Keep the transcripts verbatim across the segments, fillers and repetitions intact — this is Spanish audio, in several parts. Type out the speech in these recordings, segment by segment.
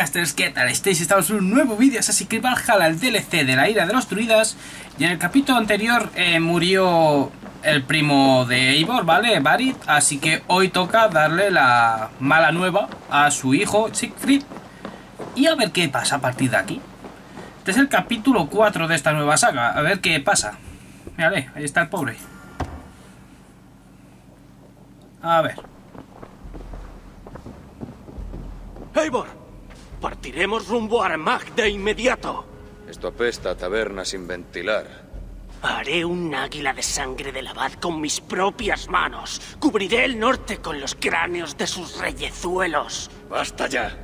Podcasters, ¿qué tal estáis? Estamos en un nuevo vídeo, así que bájala al D L C de la ira de los druidas. Y en el capítulo anterior eh, murió el primo de Eivor, ¿vale? Varith. Así que hoy toca darle la mala nueva a su hijo Siegfried. Y a ver qué pasa a partir de aquí. Este es el capítulo cuatro de esta nueva saga, a ver qué pasa. Mírale, ahí está el pobre. A ver. Eivor, partiremos rumbo a Armagh de inmediato. Esto apesta a taberna sin ventilar. Haré un águila de sangre del abad con mis propias manos. Cubriré el norte con los cráneos de sus reyezuelos. ¡Basta ya!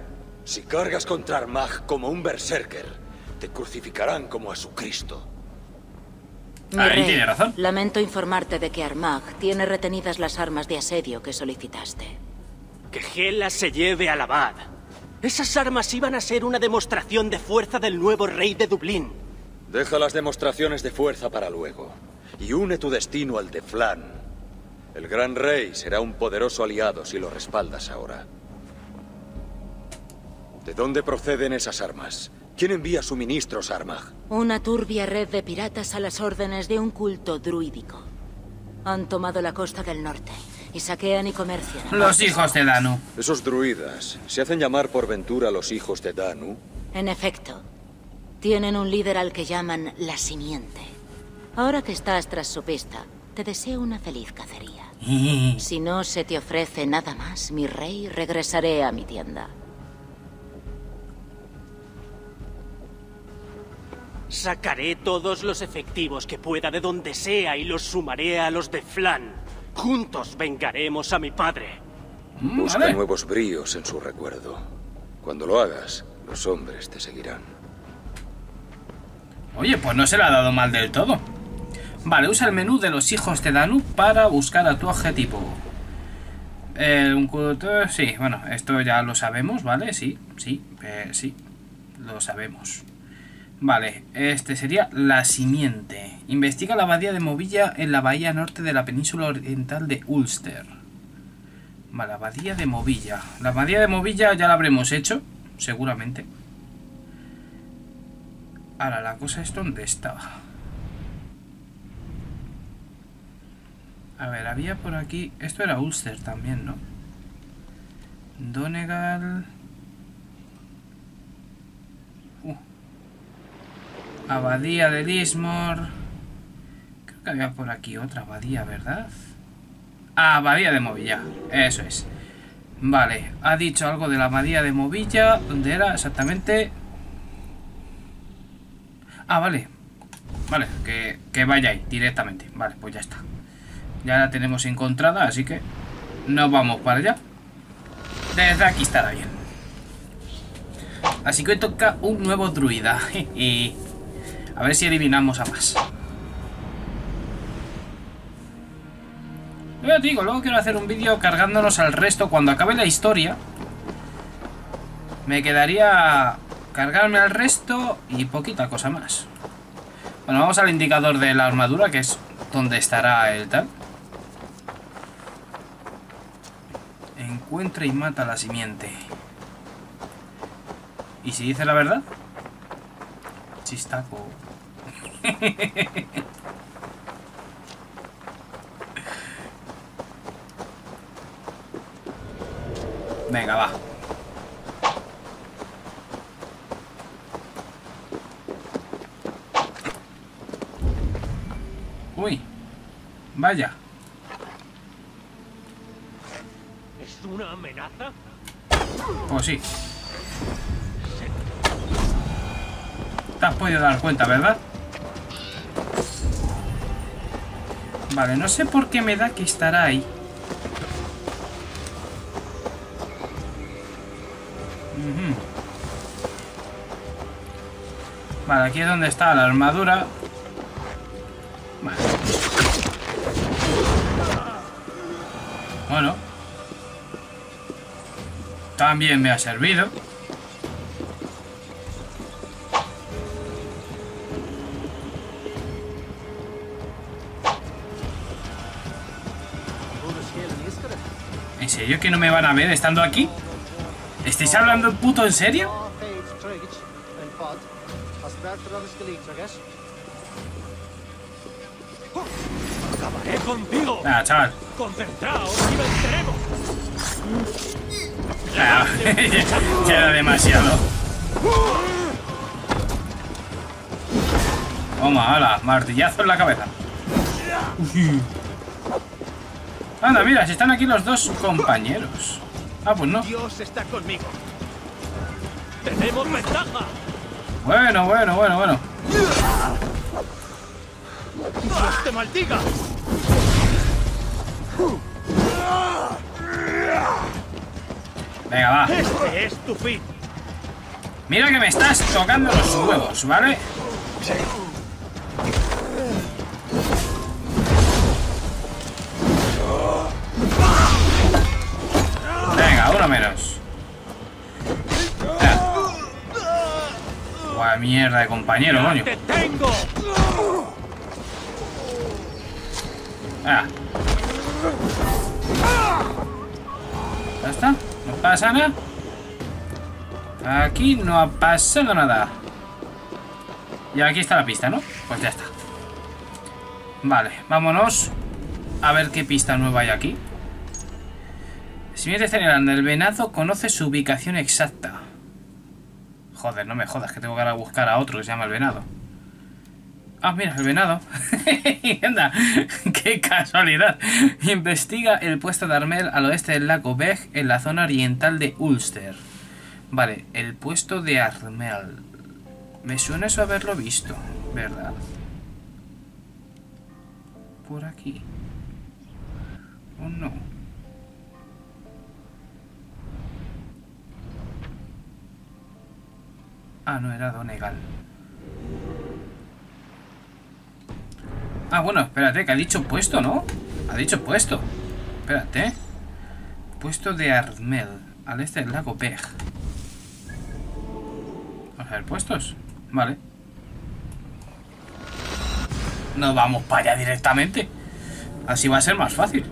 Si cargas contra Armagh como un berserker, te crucificarán como a su Cristo. Ahí tiene razón. Lamento informarte de que Armagh tiene retenidas las armas de asedio que solicitaste. Que Gela se lleve al abad. Esas armas iban a ser una demostración de fuerza del nuevo rey de Dublín. Deja las demostraciones de fuerza para luego, y une tu destino al de Flann. El gran rey será un poderoso aliado si lo respaldas ahora. ¿De dónde proceden esas armas? ¿Quién envía suministros a Armagh? Una turbia red de piratas a las órdenes de un culto druídico. Han tomado la costa del norte y saquean y comercian. Los hijos de Danu. Esos druidas, ¿se hacen llamar por ventura los hijos de Danu? En efecto. Tienen un líder al que llaman la simiente. Ahora que estás tras su pista, te deseo una feliz cacería. Si no se te ofrece nada más, mi rey, regresaré a mi tienda. Sacaré todos los efectivos que pueda de donde sea y los sumaré a los de Flann. Juntos vengaremos a mi padre. Busca nuevos bríos en su recuerdo. Cuando lo hagas, los hombres te seguirán. Oye, pues no se le ha dado mal del todo. Vale, usa el menú de los hijos de Danu para buscar a tu objetivo. Eh, un culto... Sí, bueno, esto ya lo sabemos, ¿vale? Sí, sí, eh, sí, lo sabemos. Vale, este sería la simiente. Investiga la abadía de Movilla en la bahía norte de la península oriental de Ulster. Vale, abadía de Movilla. La abadía de Movilla ya la habremos hecho, seguramente. Ahora, la cosa es donde estaba. A ver, había por aquí... Esto era Ulster también, ¿no? Donegal... Abadía de Lismore. Creo que había por aquí otra abadía, ¿verdad? Ah, abadía de Movilla. Eso es. Vale, ha dicho algo de la abadía de Movilla. ¿Dónde era exactamente? Ah, vale. Vale, que, que vaya ahí directamente. Vale, pues ya está. Ya la tenemos encontrada, así que nos vamos para allá. Desde aquí estará bien. Así que hoy toca un nuevo druida. Jeje. A ver si eliminamos a más. Yo digo, luego quiero hacer un vídeo cargándonos al resto. Cuando acabe la historia, me quedaría cargarme al resto y poquita cosa más. Bueno, vamos al indicador de la armadura, que es donde estará el tal. Encuentra y mata a la simiente. ¿Y si dice la verdad? Chistaco. Venga, va. Uy, vaya. ¿Es una amenaza? Pues sí. Te has podido dar cuenta, ¿verdad? Vale, no sé por qué me da que estará ahí. Uh-huh. Vale, aquí es donde está la armadura. Vale. Bueno. También me ha servido. ¿En serio que no me van a ver estando aquí? ¿Estáis hablando puto en serio? about for another skeleton, I guess. Acabaré contigo. Nah, chaval. Concentraos y venceremos. Claro, ya era demasiado. Toma, ala, martillazo en la cabeza. Anda, mira, si están aquí los dos compañeros. Ah, pues no. Dios está conmigo. Tenemos ventaja. Bueno, bueno, bueno, bueno. Dios te maldiga. Venga, va. Este es tu fin. Mira que me estás tocando los huevos, ¿vale? Venga, uno menos. Guau, mierda de compañero, coño. ¡Te tengo! Ah. ¿Ya está? ¿No pasa nada? Aquí no ha pasado nada. Y aquí está la pista, ¿no? Pues ya está. Vale, vámonos a ver qué pista nueva hay aquí. Si me generando, el venado conoce su ubicación exacta. Joder, no me jodas, que tengo que ir a buscar a otro que se llama el venado. Ah, mira, el venado. Anda, qué casualidad. Investiga el puesto de Armel al oeste del lago Beg, en la zona oriental de Ulster. Vale, el puesto de Armel. Me suena eso haberlo visto, ¿verdad? Por aquí. ¿O no? Ah, no, era Donegal. Ah, bueno, espérate, que ha dicho puesto, ¿no? Ha dicho puesto. Espérate. Puesto de Armel, al este del lago Pej. Vamos a ver, puestos. Vale. Nos vamos para allá directamente. Así va a ser más fácil.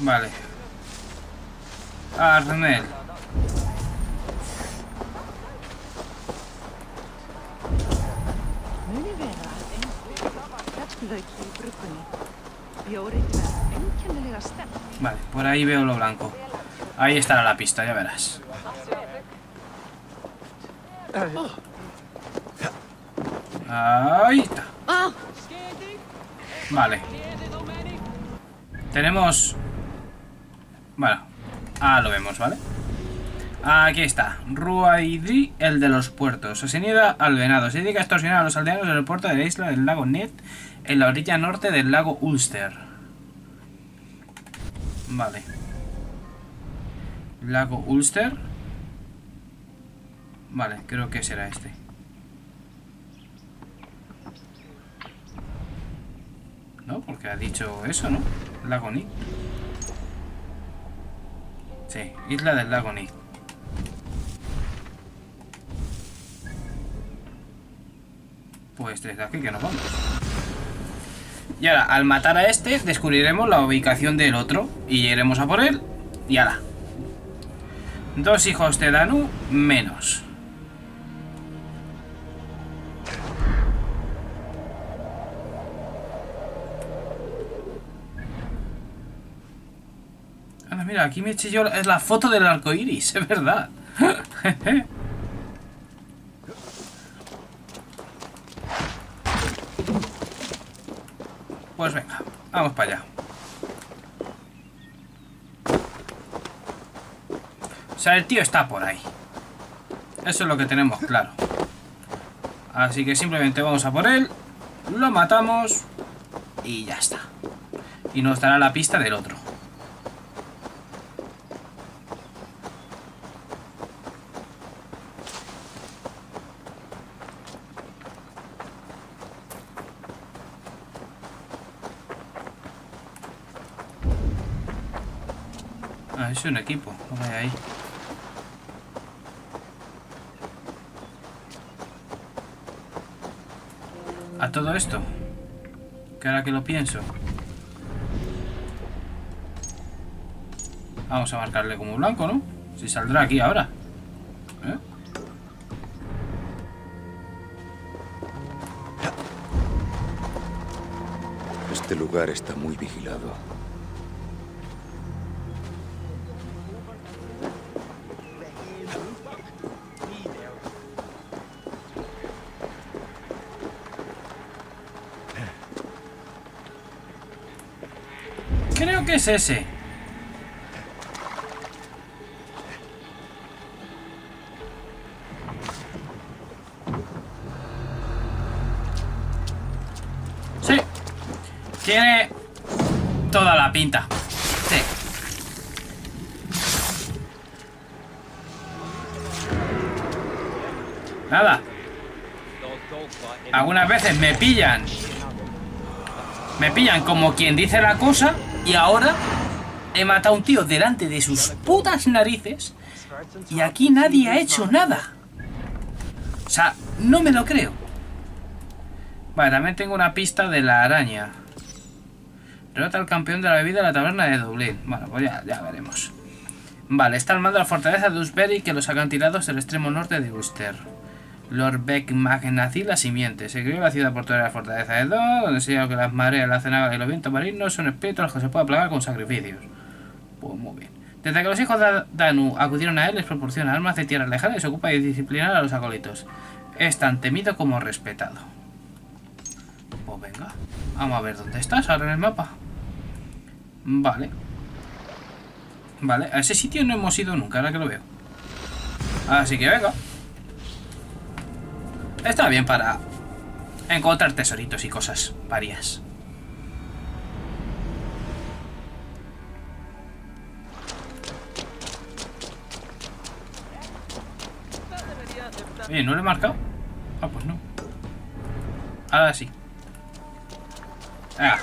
Vale. Arnel. Vale, por ahí veo lo blanco. Ahí estará la pista, ya verás. Ahí está. Vale. Tenemos... Bueno, ah, lo vemos, ¿vale? Aquí está. Rua Idri, el de los puertos. Se niega al venado. Se dedica a extorsionar a los aldeanos en el puerto de la isla del lago Nid, en la orilla norte del lago Ulster. Vale. Lago Ulster. Vale, creo que será este. No, porque ha dicho eso, ¿no? Lago Nid. Sí, isla del lago Nid. Pues desde aquí que nos vamos. Y ahora, al matar a este, descubriremos la ubicación del otro y iremos a por él. Y ahora, dos hijos de Danu menos. Mira, aquí me eché yo la, es la foto del arco iris, es verdad. Pues venga, vamos para allá. O sea, el tío está por ahí. Eso es lo que tenemos claro. Así que simplemente vamos a por él, lo matamos y ya está. Y nos dará la pista del otro. Es un equipo, no hay ahí. A todo esto, que ahora que lo pienso, Vamos a marcarle como blanco, ¿no? Si saldrá aquí ahora. ¿Eh? Este lugar está muy vigilado. Creo que es ese. Sí. Tiene toda la pinta. Sí. Nada. Algunas veces me pillan. Me pillan como quien dice la cosa. Y ahora he matado a un tío delante de sus putas narices y aquí nadie ha hecho nada. O sea, no me lo creo. Vale, también tengo una pista de la araña. Derrota al campeón de la bebida de la taberna de Dublín. Bueno, pues ya, ya veremos. Vale, está al mando de la fortaleza de Usberry que los acantilados del extremo norte de Ulster. Lord Beck Magnacil, la simiente. Se creó la ciudad portuaria de la fortaleza de Dun, donde se llama que las mareas, las cenagas y los vientos marinos son espíritus a los que se puede aplacar con sacrificios. Pues muy bien. Desde que los hijos de Danu acudieron a él, les proporciona armas de tierras lejanas y se ocupa de disciplinar a los acólitos. Es tan temido como respetado. Pues venga. Vamos a ver dónde estás ahora en el mapa. Vale. Vale, a ese sitio no hemos ido nunca, ahora que lo veo. Así que venga. Está bien para encontrar tesoritos y cosas varias. Eh, ¿no lo he marcado? Ah, pues no. Ahora sí. Ah.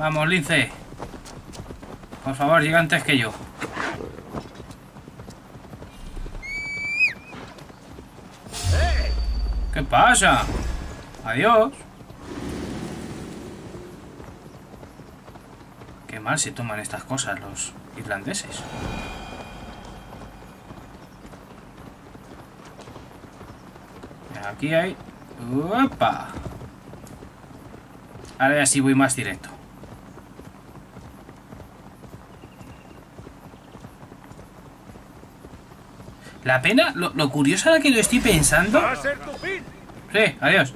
Vamos, lince. Por favor, llega antes que yo. ¿Qué pasa? Adiós. Qué mal se toman estas cosas los irlandeses. Aquí hay... ¡Opa! Ahora ya sí voy más directo. La pena, lo, lo curioso ahora que lo estoy pensando. Sí, adiós.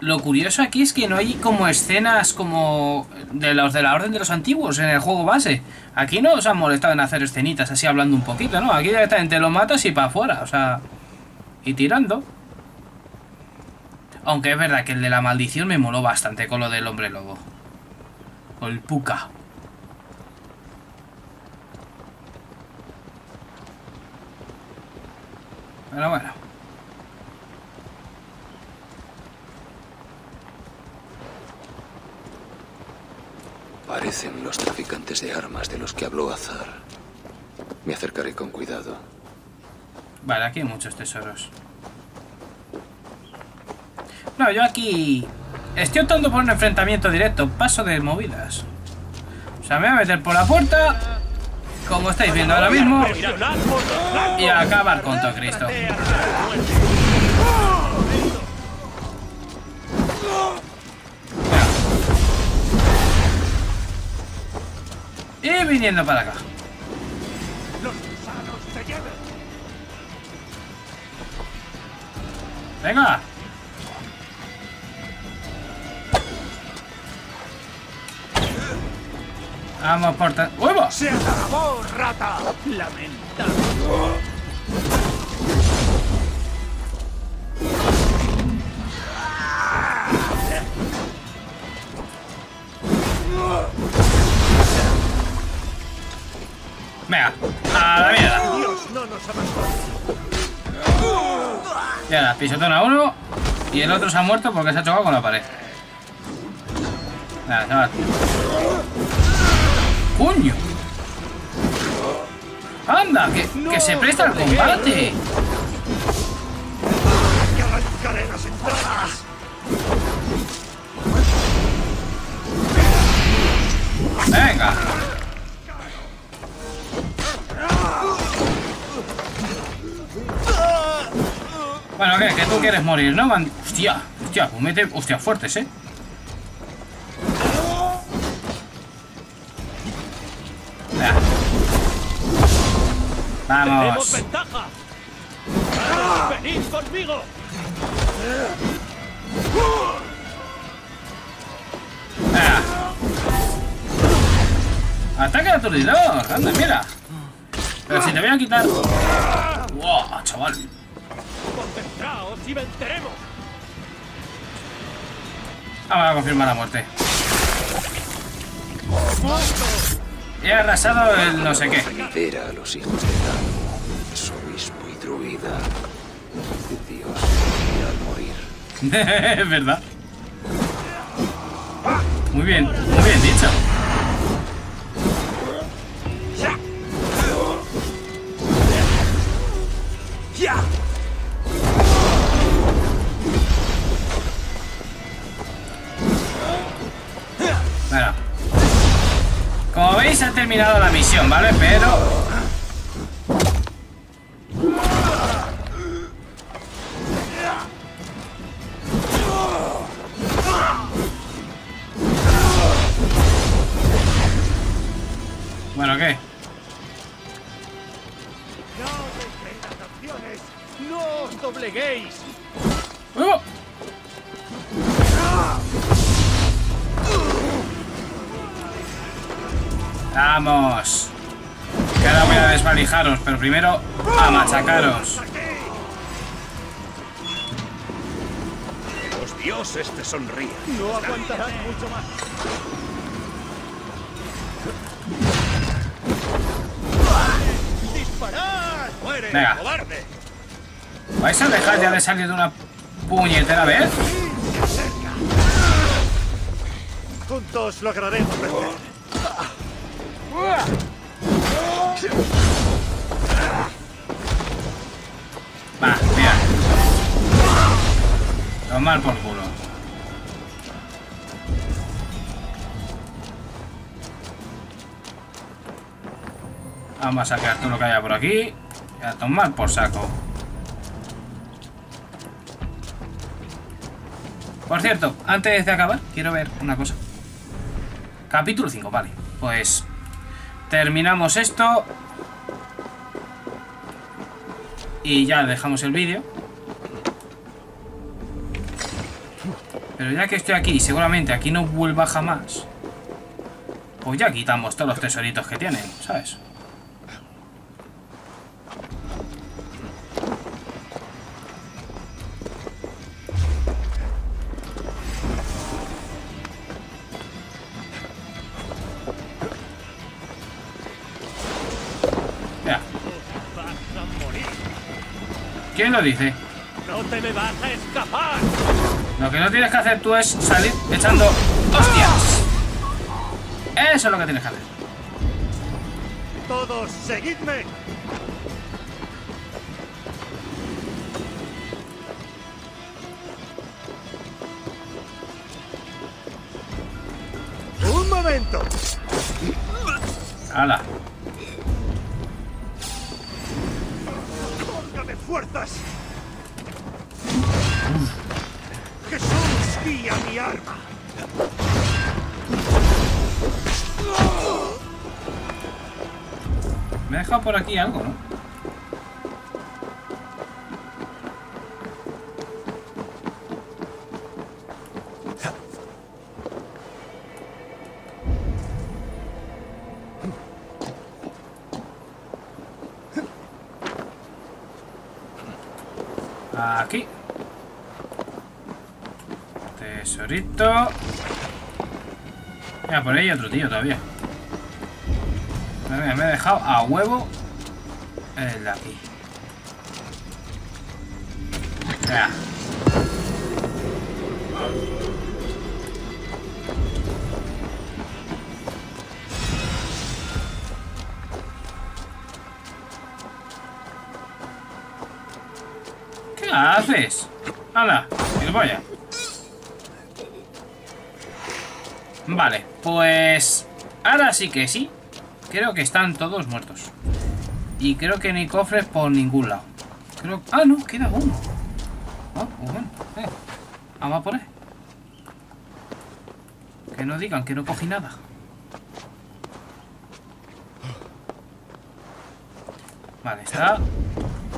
Lo curioso aquí es que no hay como escenas como de los de la orden de los antiguos en el juego base. Aquí no os han molestado en hacer escenitas así hablando un poquito, ¿no? Aquí directamente lo matas y para afuera, o sea. Y tirando. Aunque es verdad que el de la maldición me moló bastante con lo del hombre lobo. Con el puka. Pero bueno. Parecen los traficantes de armas de los que habló Azar. Me acercaré con cuidado. Vale, aquí hay muchos tesoros. No, yo aquí... Estoy optando por un enfrentamiento directo. Paso de movidas. O sea, me voy a meter por la puerta... Como estáis viendo ahora mismo. Y acabar con todo Cristo. Y viniendo para acá. Venga. Vamos por tan... ¡Huevo! ¡Se acabó, rata! ¡Lamentable! Venga, a la mierda. Y ahora, pisotón a uno. Y el otro se ha muerto porque se ha chocado con la pared. Nada, chaval. ¡Coño! ¡Anda! ¡Que, no, que se presta al combate! Venga. Bueno, ¿qué? Que tú quieres morir, ¿no? Man... Hostia, hostia, pues mete... Hostia, fuertes, ¿eh? Ya. ¡Vamos! ¡Tenemos ventaja! ¡Venid conmigo! Ya. ¡Ataque aturdidor! ¡Anda, mira! Pero si te voy a quitar... ¡Wow, chaval! ¡Concentraos y venceremos! Vamos a confirmar la muerte. ¡Muertos! He arrasado el no sé qué. Era a los hijos de Danu, su obispo y druida. Dios murió al morir. Es verdad. Muy bien, muy bien dicho. Bueno. Como veis, ha terminado la misión, ¿vale? Pero... Bueno, ¿qué? ¡No os dobleguéis! ¡Oh! ¡Vamos! Que ahora voy a desvalijaros, pero primero a machacaros. Los dioses te sonríen. No aguantarás mucho más. ¡Disparad! ¡Muere, cobarde! ¿Vais a dejar ya de salir de una puñetera vez? Juntos lograremos vencer. Va, mira. Tomar por culo. Vamos a sacar todo lo que haya por aquí. Y a tomar por saco. Por cierto, antes de acabar, quiero ver una cosa. Capítulo cinco, vale. Pues... terminamos esto y ya dejamos el vídeo, pero ya que estoy aquí y seguramente aquí no vuelva jamás, pues ya quitamos todos los tesoritos que tienen, ¿sabes? ¿Quién lo dice? No te me vas a escapar. Lo que no tienes que hacer tú es salir echando hostias. Eso es lo que tienes que hacer. Todos seguidme. Un momento. Hala. Fuerzas. Uh. Jesús, guía mi arma. Me ha dejado por aquí algo, ¿no? Aquí. Tesorito. Mira, por ahí hay otro tío todavía. Mira, me he dejado a huevo el de aquí. Ya. ¿Haces? ¡Hala! ¡Que vaya! Vale, pues... Ahora sí que sí. Creo que están todos muertos. Y creo que no hay cofres por ningún lado. Creo... Ah, no, queda uno. Ah, pues bueno. Eh. Vamos a por él. Que no digan que no cogí nada. Vale, está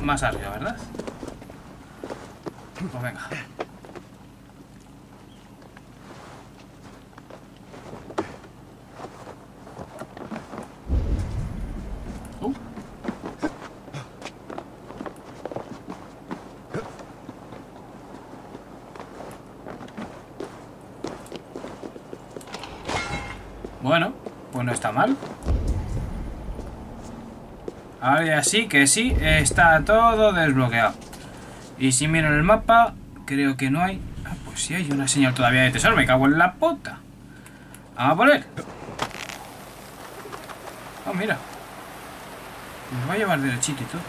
más arriba, ¿verdad? Pues venga. Uh. Bueno, pues no está mal. Ahora sí que sí, está todo desbloqueado. Y si miro en el mapa, creo que no hay... Ah, pues sí hay una señal todavía de tesoro. Me cago en la puta. Vamos a por él. Oh, mira. Me va a llevar derechito y todo.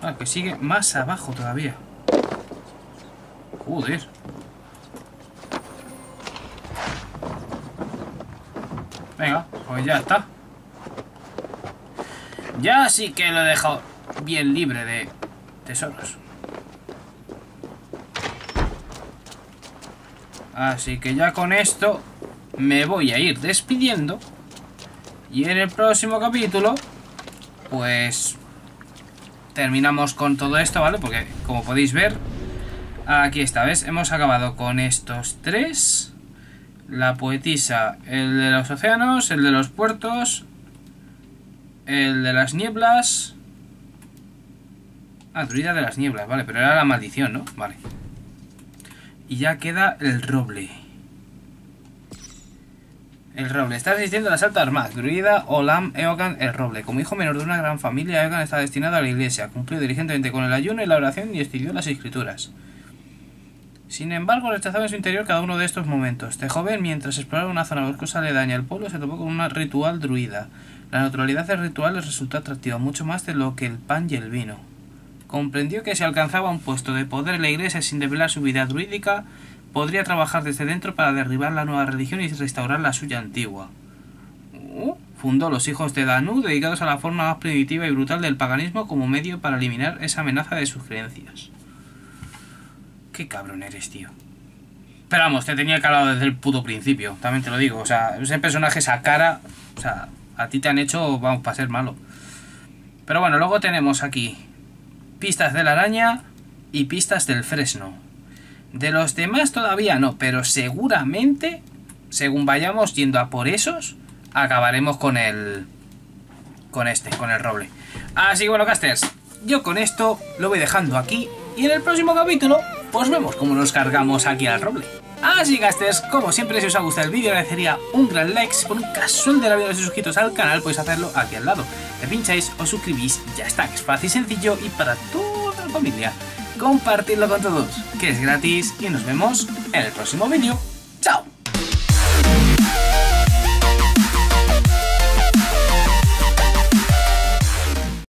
Ah, que sigue más abajo todavía. Joder. Venga, pues ya está. Ya sí que lo he dejado bien libre de tesoros. Así que ya con esto me voy a ir despidiendo. Y en el próximo capítulo, pues... terminamos con todo esto, ¿vale? Porque, como podéis ver, aquí está, ¿ves? Hemos acabado con estos tres. La poetisa, el de los océanos, el de los puertos, el de las nieblas... Ah, druida de las nieblas, vale, pero era la maldición, ¿no? Vale. Y ya queda el roble. El roble. Está resistiendo el asalto a Armagh. Druida, Olam, Eogan, el roble. Como hijo menor de una gran familia, Eogan está destinado a la iglesia. Cumplió diligentemente con el ayuno y la oración y estudió las escrituras. Sin embargo, rechazaba en su interior cada uno de estos momentos. Este joven, mientras exploraba una zona boscosa aledaña al pueblo, se topó con un ritual druida. La naturalidad del ritual les resultó atractiva, mucho más de lo que el pan y el vino. Comprendió que si alcanzaba un puesto de poder en la iglesia sin develar su vida druídica, podría trabajar desde dentro para derribar la nueva religión y restaurar la suya antigua. Uh, fundó los Hijos de Danu, dedicados a la forma más primitiva y brutal del paganismo como medio para eliminar esa amenaza de sus creencias. Qué cabrón eres, tío. Pero vamos, te tenía calado desde el puto principio, también te lo digo. O sea, ese personaje, esa cara, o sea, a ti te han hecho, vamos, para ser malo. Pero bueno, luego tenemos aquí pistas de la araña y pistas del fresno. De los demás todavía no, pero seguramente, según vayamos yendo a por esos, acabaremos con el... con este, con el roble. Así que bueno, casters, yo con esto lo voy dejando aquí. Y en el próximo capítulo, pues vemos cómo nos cargamos aquí al roble. Así, casters, como siempre, si os ha gustado el vídeo, agradecería un gran like. Si por un casual de la vida no sois suscritos al canal, podéis hacerlo aquí al lado. Le pincháis, os suscribís, ya está, que es fácil y sencillo y para toda la familia. Compartirlo con todos, que es gratis, y nos vemos en el próximo vídeo. ¡Chao!